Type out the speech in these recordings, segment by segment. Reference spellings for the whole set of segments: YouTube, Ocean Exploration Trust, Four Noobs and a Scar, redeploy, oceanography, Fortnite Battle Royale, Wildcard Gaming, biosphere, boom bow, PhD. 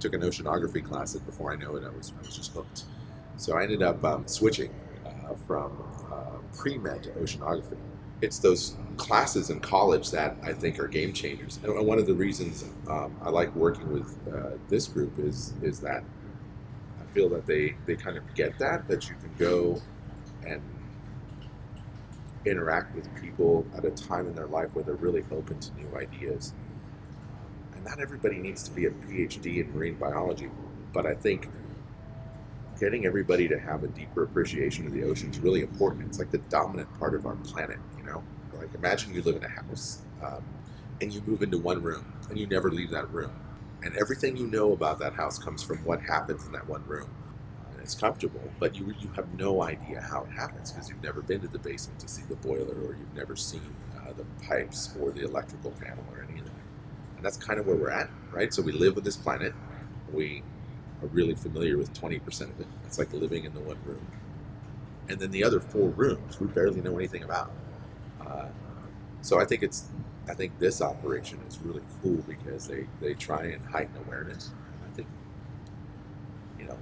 took an oceanography class, and before I know it, I was just hooked. So I ended up switching from pre-med to oceanography. It's those classes in college that I think are game changers. And one of the reasons I like working with this group is that I feel that they kind of get that you can go and interact with people at a time in their life where they're really open to new ideas. And not everybody needs to be a PhD in marine biology, but I think getting everybody to have a deeper appreciation of the ocean is really important. It's like the dominant part of our planet, you know? Like, imagine you live in a house and you move into one room and you never leave that room. And everything you know about that house comes from what happens in that one room. And it's comfortable, but you have no idea how it happens because you've never been to the basement to see the boiler, or you've never seen the pipes or the electrical panel or anything. And that's kind of where we're at, right? So we live with this planet. We are really familiar with 20% of it. It's like living in the one room. And then the other four rooms, we barely know anything about. So I think this operation is really cool because they try and heighten awareness. I think, you know,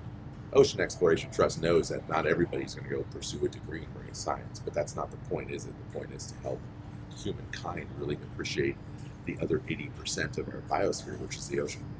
Ocean Exploration Trust knows that not everybody's going to go pursue a degree in marine science, but that's not the point, is it? The point is to help humankind really appreciate the other 80% of our biosphere, which is the ocean.